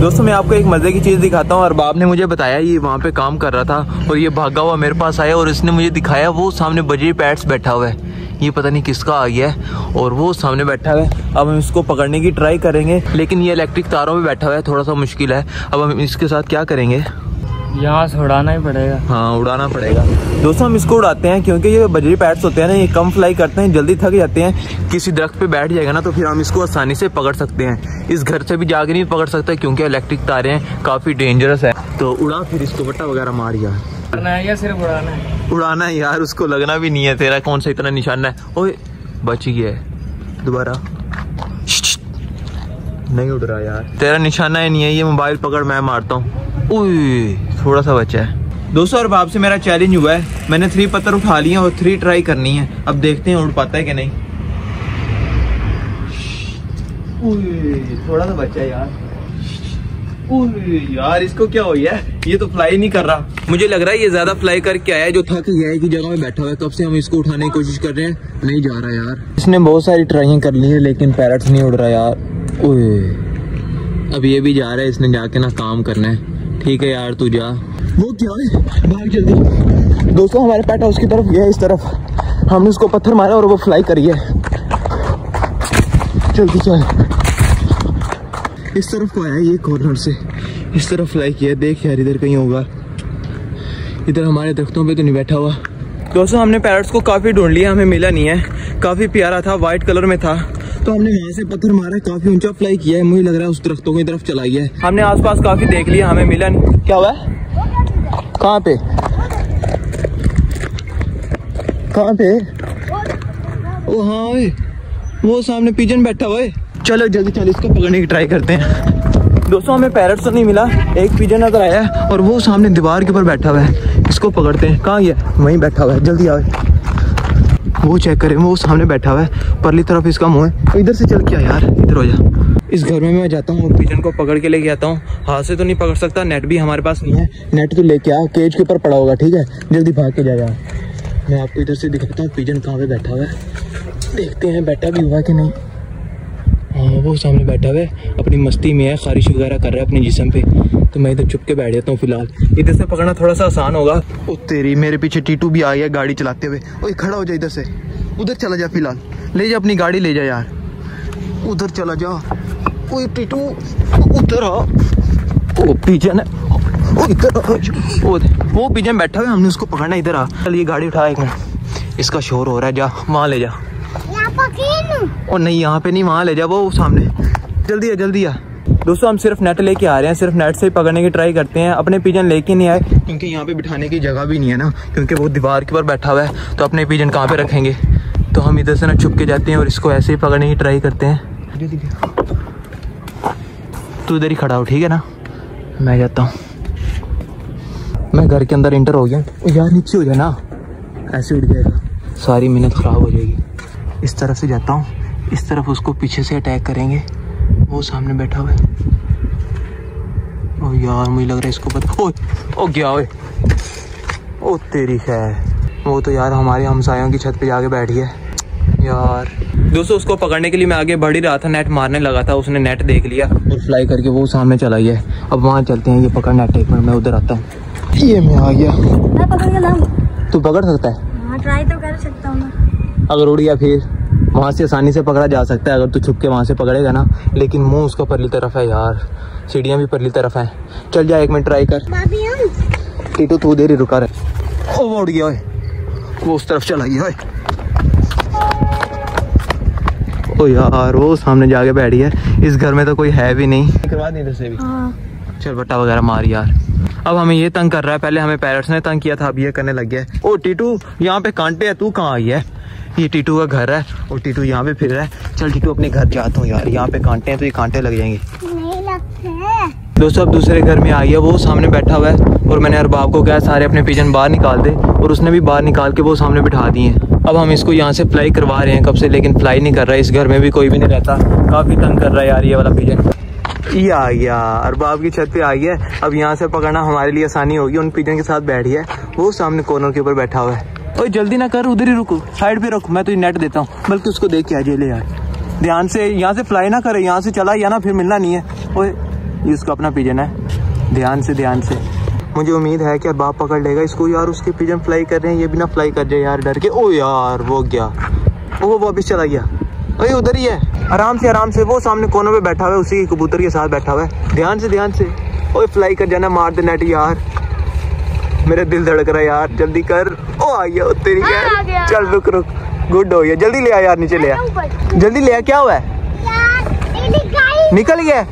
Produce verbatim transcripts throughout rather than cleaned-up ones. दोस्तों मैं आपको एक मज़े की चीज़ दिखाता हूँ। अरबाब ने मुझे बताया ये वहाँ पे काम कर रहा था और ये भागा हुआ मेरे पास आया और इसने मुझे दिखाया वो सामने बजरी पैड्स बैठा हुआ है, ये पता नहीं किसका आ गया है और वो सामने बैठा हुआ है। अब हम इसको पकड़ने की ट्राई करेंगे लेकिन ये इलेक्ट्रिक तारों में बैठा हुआ है, थोड़ा सा मुश्किल है। अब हम इसके साथ क्या करेंगे, यहाँ से उड़ाना ही पड़ेगा। हाँ उड़ाना पड़ेगा। दोस्तों हम इसको उड़ाते हैं क्योंकि ये बजरी पैड्स होते हैं ना, ये कम फ्लाई करते हैं, जल्दी थक जाते हैं। किसी दरख्त पे बैठ जाएगा ना तो फिर हम इसको आसानी से पकड़ सकते हैं। इस घर से भी जाके नहीं पकड़ सकते क्योंकि इलेक्ट्रिक तारे हैं, काफ़ी डेंजरस है। तो उड़ा फिर इसको, बट्टा वगैरह मार यार। उड़ाना है या सिर्फ उड़ाना है? उड़ाना है यार, उसको लगना भी नहीं है। तेरा कौन सा इतना निशाना है? ओए बच गया है, दोबारा नहीं उड़ रहा यार। तेरा निशाना ही नहीं है, ये मोबाइल पकड़ मैं मारता हूँ। थोड़ा सा बचा है। दोस्तों अरबाब से मेरा चैलेंज हुआ है, मैंने थ्री पत्थर उठा लिए और थ्री ट्राई करनी है। अब देखते हैं उड़ पाता है कि नहीं। थोड़ा सा बचा है यार। यार इसको क्या हो गया, ये तो फ्लाई नहीं कर रहा। मुझे लग रहा है ये ज्यादा फ्लाई करके आया है, जो थक गया है कि जगह में बैठा हुआ है। कब से हम इसको उठाने की कोशिश कर रहे हैं, नहीं जा रहा यार। इसने बहुत सारी ट्राइयाँ कर ली है लेकिन पैरट्स नहीं उड़ रहा यार। ओए अब ये भी जा रहा है, इसने जाके ना काम करना है। ठीक है यार तू जा। वो क्या है, भाग जल्दी। दोस्तों हमारे पैट हाउस की तरफ गया, इस तरफ हमने उसको पत्थर मारा और वो फ्लाई करी है। जल्दी चल, इस तरफ को आया ये कॉर्नर से, इस तरफ फ्लाई किया। देख यार इधर कहीं होगा, इधर हमारे दरख्तों पे तो नहीं बैठा हुआ। दोस्तों हमने पैरट्स को काफ़ी ढूंढ लिया, हमें मिला नहीं है। काफ़ी प्यारा था, वाइट कलर में था, तो हमने वहाँ से पत्थर मारा, काफी ऊंचा फ्लाई किया है। मुझे लग रहा है उस दरख्तों की तरफ चला गया है। हमने आसपास काफी देख लिया, हमें मिला नहीं। क्या हुआ, कहाँ पे कहाँ पे? ओ हाँ वो सामने पिजन बैठा हुआ है। चलो जल्दी चलो इसको पकड़ने की ट्राई करते हैं। दोस्तों हमें पैरट तो नहीं मिला, एक पिजन नजर आया है और वो सामने दीवार के ऊपर बैठा हुआ है। इसको पकड़ते हैं, कहाँ गया? वहीं बैठा हुआ है, जल्दी आओ। वो चेक करें, वो सामने बैठा हुआ है, परली तरफ इसका मुंह है। इधर से चल क्या यार, इधर हो जा। इस घर में मैं जाता हूँ और पिजन को पकड़ के लेके आता हूँ। हाथ से तो नहीं पकड़ सकता, नेट भी हमारे पास नहीं है। नेट तो लेके आ, केज के ऊपर पड़ा होगा। ठीक है जल्दी भाग के जाएगा। मैं आपको इधर से दिखाता हूँ पिजन कहाँ पे बैठा हुआ है, देखते हैं बैठा भी हुआ कि नहीं। हाँ वो सामने बैठा हुआ है, अपनी मस्ती में है, खारिश वगैरह कर रहा है अपने जिस्म पे। तो मैं इधर चुप के बैठ जाता हूँ फिलहाल, इधर से पकड़ना थोड़ा सा आसान होगा। ओ तेरी, मेरे पीछे टीटू भी आ गया गाड़ी चलाते हुए। ओए खड़ा हो जा, इधर से उधर चला जा, फिलहाल ले जा अपनी गाड़ी ले जा यार, उधर चला जा। ओए टीटू उधर आ। ओ पिजन है, ओ इधर आ। वो पिजन बैठा हुआ है, हमने उसको पकड़ना। इधर आ, चल ये गाड़ी उठा, एक मिनट इसका शोर हो रहा है, जा वहाँ ले जा। और नहीं यहाँ पे नहीं, वहाँ ले जा, वो सामने। जल्दी आ जल्दी आ। दोस्तों हम सिर्फ नेट लेके आ रहे हैं, सिर्फ नेट से ही पकड़ने की ट्राई करते हैं। अपने पिजन लेके नहीं आए क्योंकि यहाँ पे बिठाने की जगह भी नहीं है ना, क्योंकि वो दीवार के ऊपर बैठा हुआ है। तो अपने पिजन कहाँ पे रखेंगे, तो हम इधर से ना छुप के जाते हैं और इसको ऐसे ही पकड़ने की ट्राई करते हैं। तू इधर ही खड़ा हो, ठीक है ना, मैं जाता हूँ। मैं घर के अंदर इंटर हो गया यार, नीचे हो जाए ना, ऐसे उठ जाएगा, सारी मेहनत ख़राब हो जाएगी। इस तरफ से जाता हूँ, इस तरफ उसको पीछे से अटैक करेंगे। वो सामने बैठा हुआ है। ओ यार मुझे लग रहा है इसको पता। ओ ओ गया, ओए ओ तेरी खैर। वो तो यार हमारे हमसायों की छत पे जाके बैठ गया यार। दोस्तों उसको पकड़ने के लिए मैं आगे बढ़ ही रहा था, नेट मारने लगा था, उसने नेट देख लिया और फ्लाई करके वो सामने चला गया। अब वहाँ चलते हैं, ये पकड़ नेट, एक मिनट मैं उधर आता हूँ। ये मैं आ गया, मैं पकड़ के लाऊं। तू पकड़ सकता है? हाँ ट्राई तो कर सकता हूँ मैं। अगर उड़ गया फिर वहाँ से आसानी से पकड़ा जा सकता है, अगर तू छुप के वहाँ से पकड़ेगा ना। लेकिन मुंह उसका परली तरफ है यार, सीढ़ियाँ भी परली तरफ हैं। चल जा, एक मिनट ट्राई कर। टीटू तू देरी रुका रहे। ओ वो उड़ गया, वो उस तरफ चला गया। ओ यार वो सामने जाके बैठ गया। इस घर में तो कोई है भी नहीं, करवा नहीं इधर से भी। चल बट्टा वगैरह मार यार। अब हमें ये तंग कर रहा है, पहले हमें पैरट्स ने तंग किया था, अब ये करने लग गया है। ओ टीटू यहाँ पे कांटे है, तू कहाँ आई है? ये टीटू का घर है और टीटू यहाँ पे फिर रहा है। चल टीटू अपने घर जाता हूँ यार, यहाँ पे कांटे हैं तो ये कांटे लग जाएंगे। नहीं लगते। दोस्तों अब दूसरे घर में आई है, वो सामने बैठा हुआ है और मैंने अरबाब को कहा सारे अपने पिजन बाहर निकाल दे और उसने भी बाहर निकाल के वो सामने बिठा दिए हैं। अब हम इसको यहाँ से फ्लाई करवा रहे हैं कब से, लेकिन फ्लाई नहीं कर रहा है। इस घर में भी कोई भी नहीं रहता, काफ़ी तंग कर रहा है यार ये वाला पिजन। ये आ गया, अरबाब की छत पे आ गया। अब यहाँ से पकड़ना हमारे लिए आसानी होगी। उन पिजन के साथ बैठ गया, वो सामने कॉर्नर के ऊपर बैठा हुआ है। ओए जल्दी ना कर, उधर ही रुको, साइड पे रखो, मैं तुझे नेट देता हूँ। बल्कि उसको देख के आ जाए, ले यार ध्यान से, यहाँ से फ्लाई ना करे, यहाँ से चला या ना, फिर मिलना नहीं है। ओए इसका अपना पिजन है। ध्यान से ध्यान से, मुझे उम्मीद है कि बाप पकड़ लेगा इसको। यार उसके पिजन फ्लाई कर रहे हैं, ये भी ना फ्लाई कर जाए यार डर के। ओ यार वो गया, वो वापस चला गया। अरे उधर ही है, आराम से आराम से। वो सामने कोने पे बैठा हुआ है, उसी कबूतर के साथ बैठा हुआ है। ध्यान से ध्यान से। ओए फ्लाई कर जाना, मार दे नेट। यार मेरा दिल धड़क रहा है यार, जल्दी कर। ओ आ गया, तेरी गया। चल रुक रुक, गुड हो गया। जल्दी ले आ यार, नीचे ले आ, जल्दी ले आ। क्या हुआ है? निकल गया?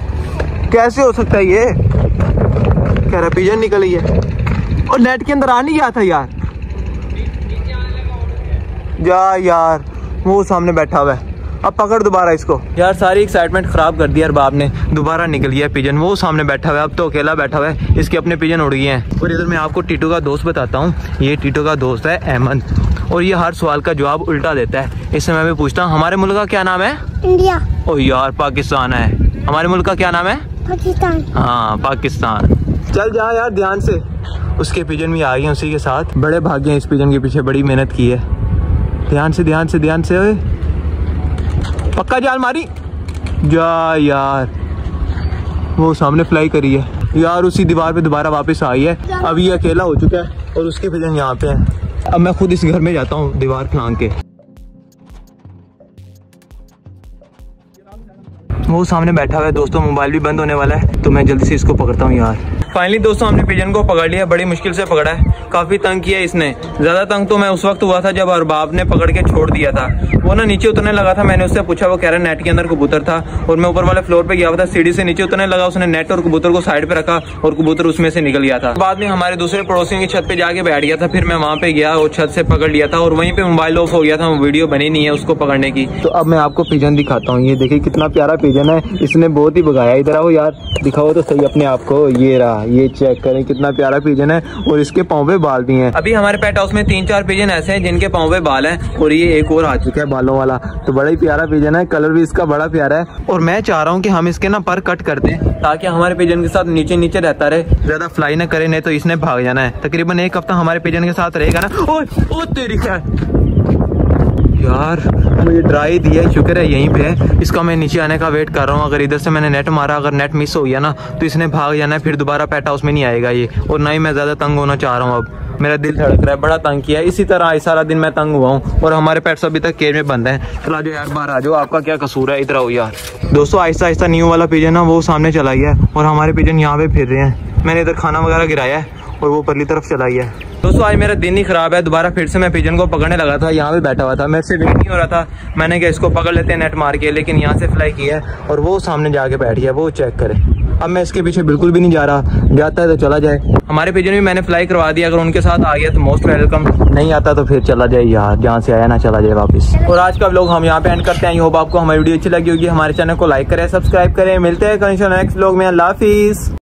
कैसे हो सकता है ये? कह रहा पिजन निकल गया और नेट के अंदर आ नहीं गया था यार। जा यार, वो सामने बैठा हुआ है। अब पकड़ दोबारा इसको। यार सारी एक्साइटमेंट खराब कर दी यार बाप ने। दोबारा निकल गया पिजन, वो सामने बैठा हुआ है। अब तो अकेला बैठा हुआ है, इसके अपने पिजन उड़ गए हैं। और इधर मैं आपको टीटू का दोस्त बताता हूँ। ये टीटू का दोस्त है अहमद, और ये हर सवाल का जवाब उल्टा देता है। इससे मैं भी पूछता हूँ, हमारे मुल्क का क्या नाम है? इंडिया। ओ यार पाकिस्तान है। हमारे मुल्क का क्या नाम है? पाकिस्तान। हाँ पाकिस्तान। चल जा यार ध्यान से। उसके पिजन भी आ गए उसी के साथ। बड़े भाग्य हैं, इस पिजन के पीछे बड़ी मेहनत की है। ध्यान से ध्यान से ध्यान से। पक्का जाल मारी जा यार। वो सामने फ्लाई करी है यार, उसी दीवार पे दोबारा वापस आई है। अब ये अकेला हो चुका है और उसके पिजन यहाँ पे है। अब मैं खुद इस घर में जाता हूँ दीवार खलांग के। वो सामने बैठा हुआ है। दोस्तों मोबाइल भी बंद होने वाला है, तो मैं जल्दी से इसको पकड़ता हूँ यार। फाइनली दोस्तों हमने पिजन को पकड़ लिया। बड़ी मुश्किल से पकड़ा है, काफी तंग किया है इसने। ज्यादा तंग तो मैं उस वक्त हुआ था जब अरबाब ने पकड़ के छोड़ दिया था। वो ना नीचे उतरने लगा था, मैंने उससे पूछा, वो कह रहा नेट के अंदर कबूतर था। और मैं ऊपर वाले फ्लोर पे गया हुआ था, सीढ़ी से नीचे उतरने लगा, उसने नेट और कबूतर को साइड पे रखा और कबूतर उसमें से निकल गया था। बाद में हमारे दूसरे पड़ोसियों की छत पे जाके बैठ गया था। फिर मैं वहाँ पे गया और छत से पकड़ लिया था, और वहीं पे मोबाइल ऑफ हो गया था, वीडियो बनी नहीं है उसको पकड़ने की। तो अब मैं आपको पिजन दिखाता हूँ। ये देखिए कितना प्यारा पिजन है, इसने बहुत ही भगाया। इधर आओ यार, दिखाओ तो सही अपने आप को। ये रहा, ये चेक करें कितना प्यारा पिजन है, और इसके पाँव पे बाल भी हैं। अभी हमारे पेट हाउस में तीन चार पिजन ऐसे हैं जिनके पाँव पे बाल हैं, और ये एक और आ चुका है बालों वाला। तो बड़ा ही प्यारा पिजन है, कलर भी इसका बड़ा प्यारा है। और मैं चाह रहा हूँ कि हम इसके ना पर कट कर दें, ताकि हमारे पिजन के साथ नीचे नीचे रहता रहे, ज्यादा फ्लाई ना करे, नहीं तो इसने भाग जाना है। तकरीबन एक हफ्ता हमारे पिजन के साथ रहेगा ना। ओ, ओ तेरी खैर यार, मुझे ड्राई दिया, शुक्र है यहीं पे है। इसका मैं नीचे आने का वेट कर रहा हूँ। अगर इधर से मैंने नेट मारा, अगर नेट मिस हो गया ना तो इसने भाग जाना है, फिर दोबारा पेट हाउस में नहीं आएगा ये। और ना ही मैं ज़्यादा तंग होना चाह रहा हूँ। अब मेरा दिल धड़क रहा है, बड़ा तंग किया है। इसी तरह सारा दिन मैं तंग हुआ हूँ, और हमारे पेट्स अभी तक केयर में बंद हैं। चला जाओ यार बाहर आ जाओ, आपका क्या कसूर है, इधर आओ यार। दोस्तों आहिस्ता आहिस्ता न्यू वाला पिजन ना वो सामने चला गया, और हमारे पिजन यहाँ पे फिर रहे हैं। मैंने इधर खाना वगैरह गिराया है, और वो परली तरफ चला गया। दोस्तों आज मेरा दिन ही खराब है। दोबारा फिर से मैं पिजन को पकड़ने लगा था, यहाँ पे बैठा हुआ था, मेरे से वेट नहीं हो रहा था। मैंने कहा इसको पकड़ लेते हैं नेट मार के, लेकिन यहाँ से फ्लाई किया है, और वो सामने जाके बैठ गया। वो चेक करे, अब मैं इसके पीछे बिल्कुल भी नहीं जा रहा। जाता है तो चला जाए। हमारे पिजन भी मैंने फ्लाई करवा दिया, अगर उनके साथ आ गया तो मोस्ट वेलकम, नहीं आता तो फिर चला जाए यार, जहाँ से आया ना चला जाए वापस। और आज का व्लॉग हम यहाँ पे एंड करते हैं। आई होप आपको हमारी वीडियो अच्छी लगी होगी। हमारे चैनल को लाइक करें, सब्सक्राइब करें। मिलते हैं नेक्स्ट व्लॉग में। अल्लाह हाफिज़।